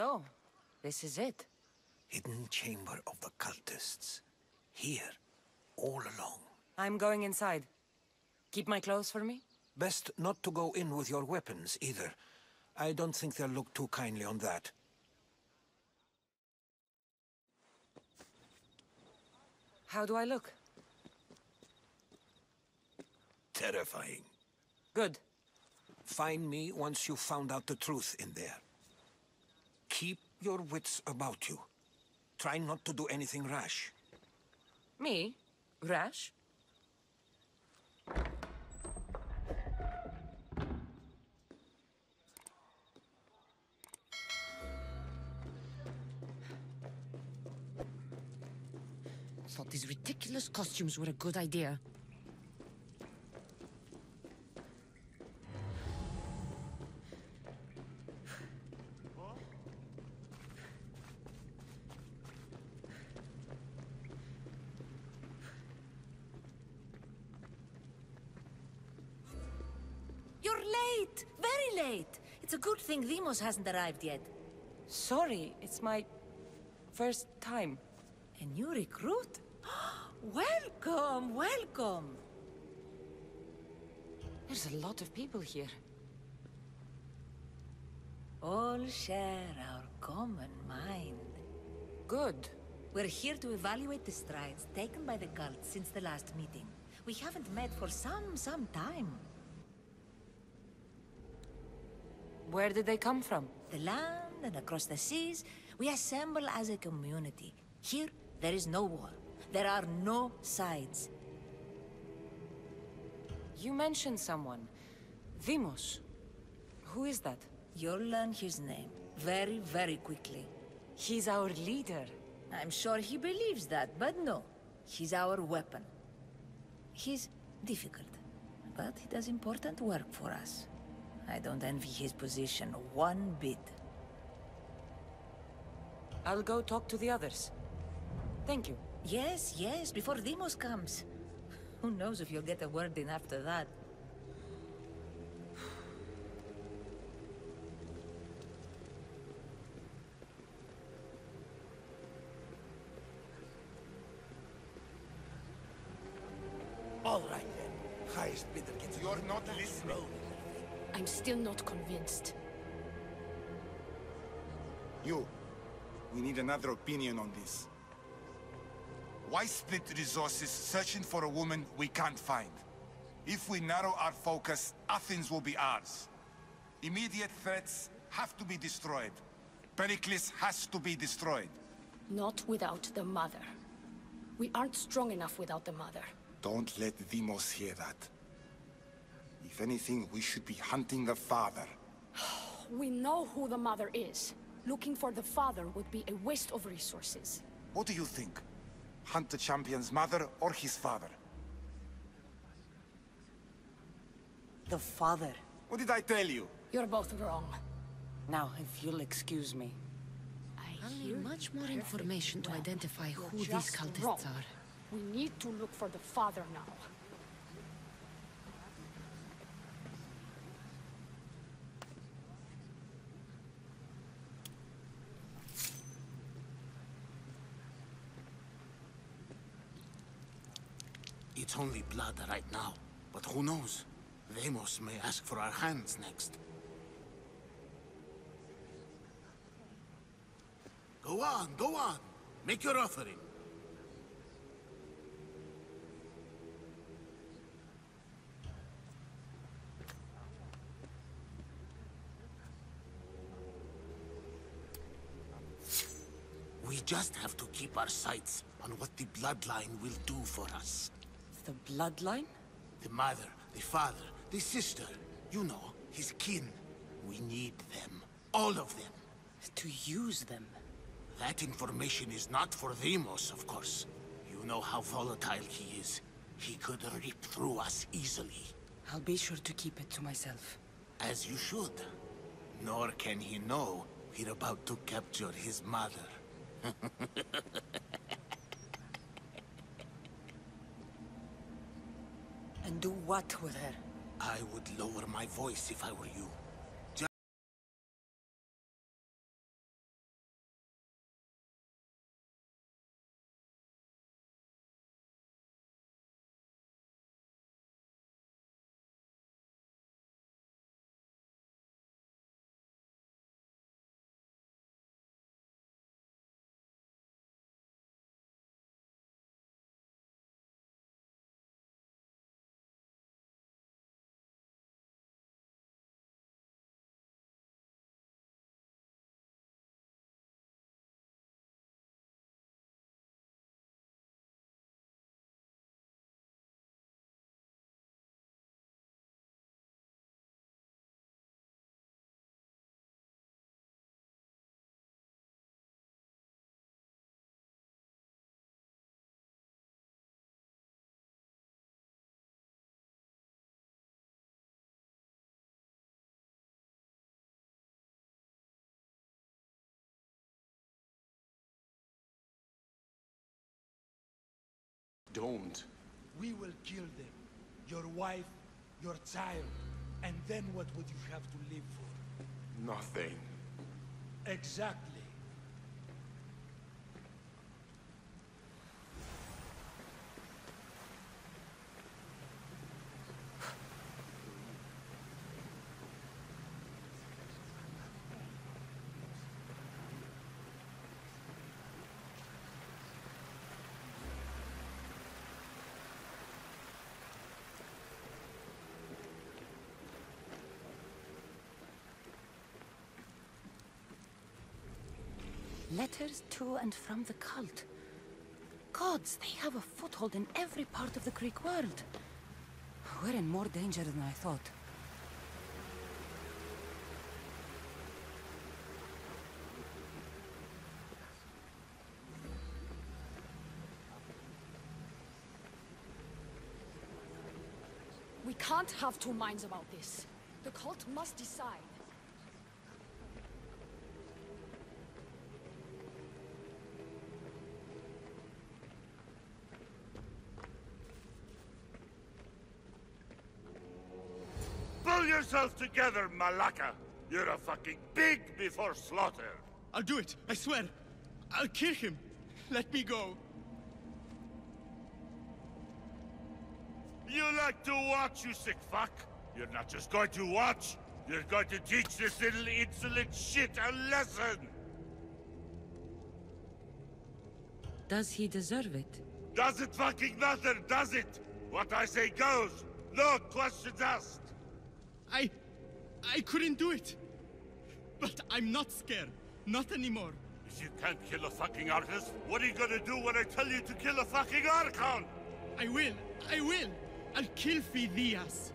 So, this is it. Hidden chamber of the cultists. Here, all along. I'm going inside. Keep my clothes for me? Best not to go in with your weapons, either. I don't think they'll look too kindly on that. How do I look? Terrifying. Good. Find me once you've found out the truth in there. Keep your wits about you. Try not to do anything rash. Me? Rash? Thought these ridiculous costumes were a good idea. You're late! Very late! It's a good thing Vimos hasn't arrived yet. Sorry, it's my first time. A new recruit? Welcome, welcome! There's a lot of people here. All share our common mind. Good. We're here to evaluate the strides taken by the cult since the last meeting. We haven't met for some time. Where did they come from? The land and across the seas. We assemble as a community. Here, there is no war. There are no sides. You mentioned someone. Vimos. Who is that? You'll learn his name very, very quickly. He's our leader. I'm sure he believes that, but no. He's our weapon. He's difficult, but he does important work for us. I don't envy his position one bit. I'll go talk to the others. Thank you. Yes, yes, before Deimos comes. Who knows if you'll get a word in after that. All right then. Highest bidder gets. You're not listening. I'm still not convinced. You. We need another opinion on this. Why split resources searching for a woman we can't find? If we narrow our focus, Athens will be ours. Immediate threats have to be destroyed. Pericles has to be destroyed. Not without the mother. We aren't strong enough without the mother. Don't let Deimos hear that. If anything, we should be hunting the father. We know who the mother is. Looking for the father would be a waste of resources. What do you think? Hunt the champion's mother or his father? The father. What did I tell you? You're both wrong. Now, if you'll excuse me. I need much more information to identify who these cultists are. We need to look for the father now. It's only blood right now, but who knows? Deimos may ask for our hands next. Go on, go on! Make your offering! We just have to keep our sights on what the bloodline will do for us. The bloodline? The mother, the father, the sister. You know, his kin. We need them. All of them. To use them? That information is not for Deimos, of course. You know how volatile he is. He could rip through us easily. I'll be sure to keep it to myself. As you should. Nor can he know we're about to capture his mother. And do what with her? I would lower my voice if I were you. Don't. We will kill them. Your wife, your child. And then what would you have to live for? Nothing. Exactly. Letters to and from the cult. Gods, they have a foothold in every part of the Greek world. We're in more danger than I thought. We can't have two minds about this. The cult must decide. Yourself together, Malaka. You're a fucking pig before slaughter. I'll do it, I swear. I'll kill him. Let me go. You like to watch, you sick fuck. You're not just going to watch. You're going to teach this little insolent shit a lesson. Does he deserve it? Doesn't fucking matter, does it? What I say goes. No questions asked. I couldn't do it. But I'm not scared. Not anymore. If you can't kill a fucking artist, what are you gonna do when I tell you to kill a fucking archon? I will. I'll kill Phidias.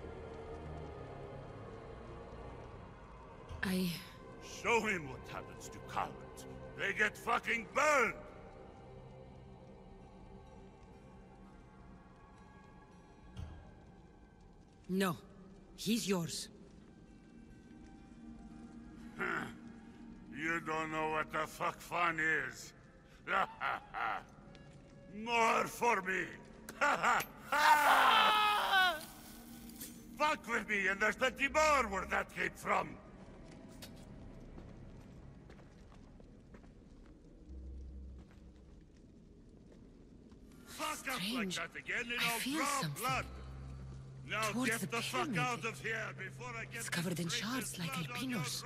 Show him what happens to cowards. They get fucking burned. No. He's yours. You don't know what the fuck fun is. More for me. Fuck with me, and there's plenty more where that came from. Fuck up like that again, and I'll draw blood. Now get the fuck out of here before I get... It's covered in shards like Elpinor's.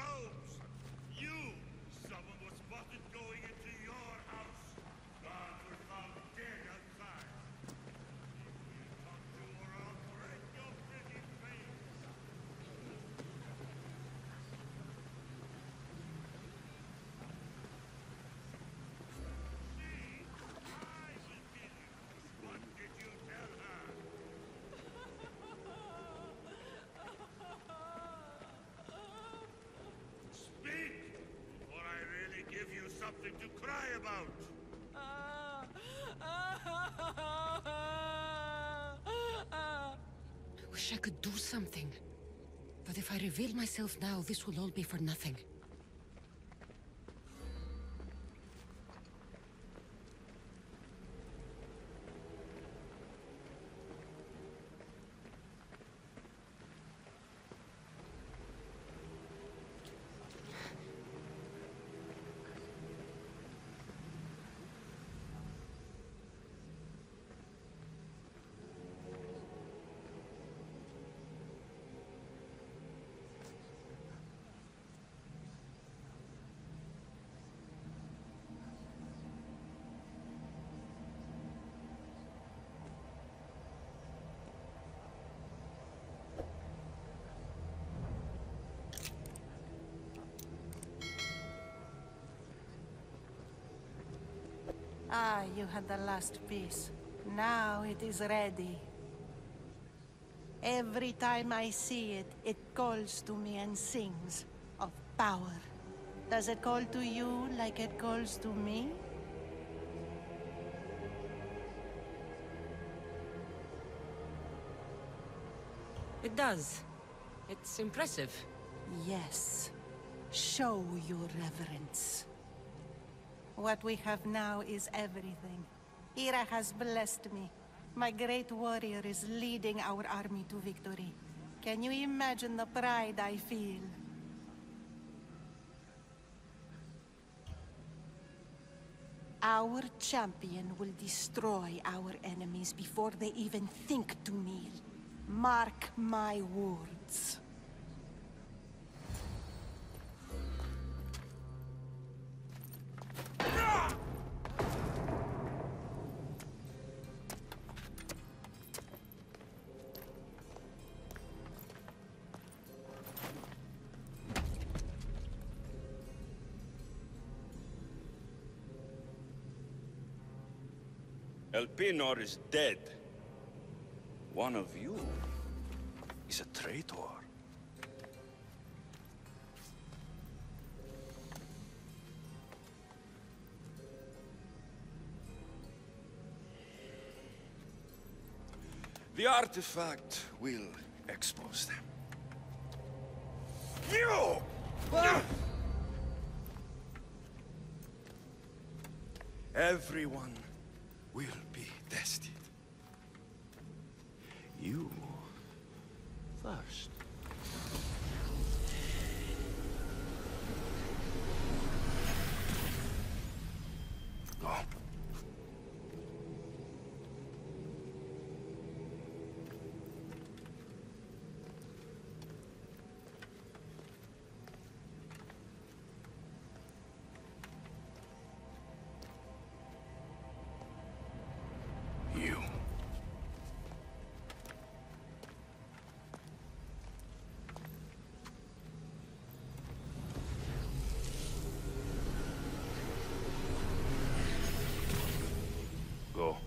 You, someone was spotted going into your house. God was found dead outside. If you talk to her, I'll break your pretty face. I will kill you. What did you tell her? Something to cry about. I wish I could do something. But if I reveal myself now, this will all be for nothing. Ah, you had the last piece. Now it is ready. Every time I see it, it calls to me and sings of power. Does it call to you like it calls to me? It does. It's impressive. Yes. Show your reverence. What we have now is everything. Ira has blessed me. My great warrior is leading our army to victory. Can you imagine the pride I feel? Our champion will destroy our enemies before they even think to kneel. Mark my words. Elpinor is dead. One of you is a traitor. The artifact will expose them. You! Everyone will be tested. You first. Go.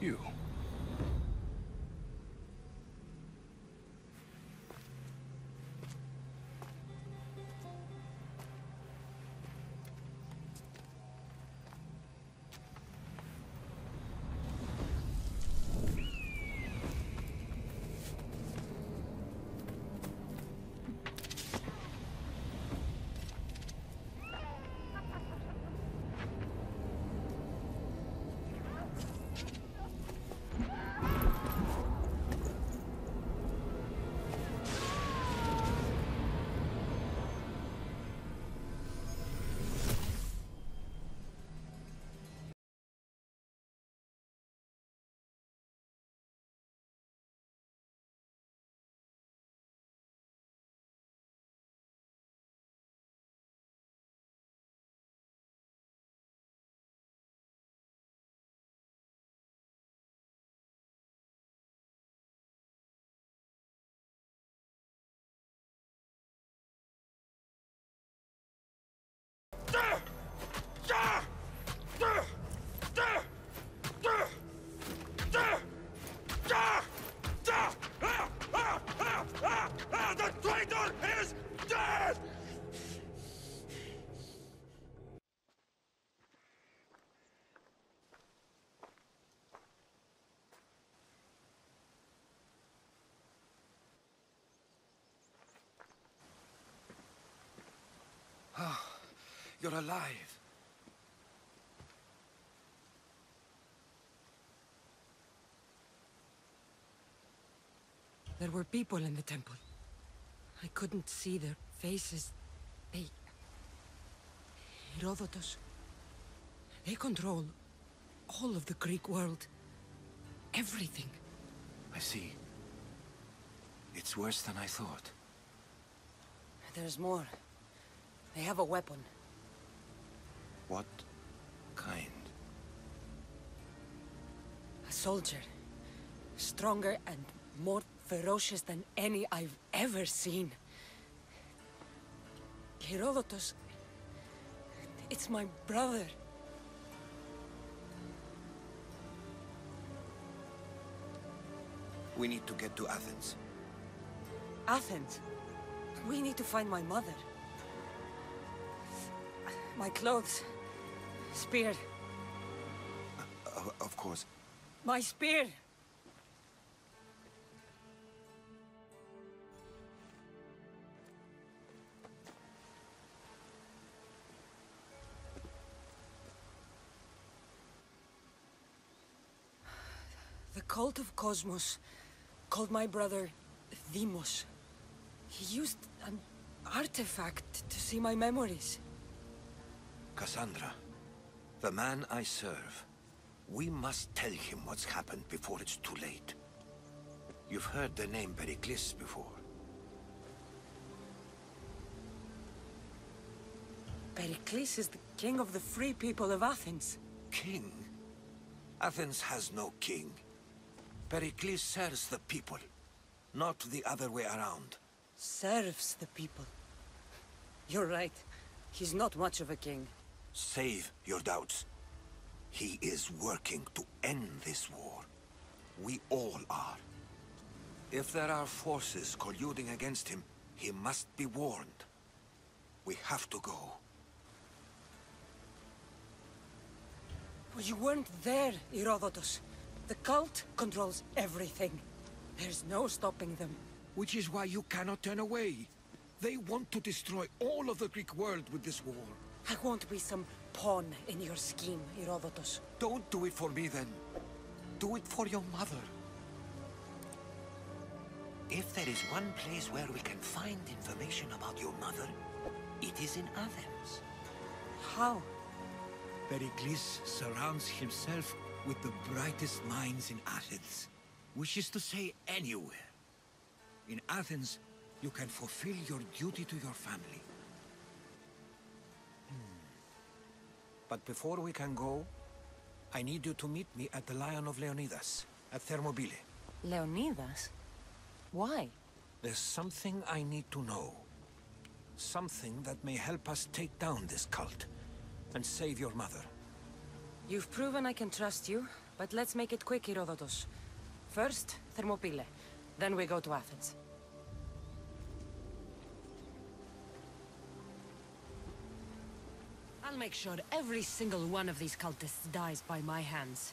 You. The traitor is dead! Ah, you're alive. There were people in the temple. I couldn't see their faces. Herodotos. They control all of the Greek world. Everything. I see. It's worse than I thought. There's more. They have a weapon. What kind? A soldier. Stronger and more ferocious than any I've ever seen. Herodotos... it's my brother. We need to get to Athens. Athens? We need to find my mother. My clothes. Spear. Of course. My spear! The Cult of Cosmos called my brother Vimos. He used an artifact to see my memories. Cassandra, the man I serve, we must tell him what's happened before it's too late. You've heard the name Pericles before. Pericles is the king of the free people of Athens. King? Athens has no king. Pericles serves the people, not the other way around. Serves the people. You're right. He's not much of a king. Save your doubts. He is working to end this war. We all are. If there are forces colluding against him, he must be warned. We have to go. Well, you weren't there, Herodotos. The cult controls everything. There's no stopping them. Which is why you cannot turn away. They want to destroy all of the Greek world with this war. I won't be some pawn in your scheme, Herodotos. Don't do it for me, then. Do it for your mother. If there is one place where we can find information about your mother, it is in Athens. How? Pericles surrounds himself with the brightest minds in Athens, which is to say anywhere. In Athens, you can fulfill your duty to your family. But before we can go, I need you to meet me at the Lion of Leonidas, at Thermopylae. Leonidas? Why? There's something I need to know. Something that may help us take down this cult, and save your mother. You've proven I can trust you, but let's make it quick, Herodotos. First, Thermopylae. Then we go to Athens. I'll make sure every single one of these cultists dies by my hands.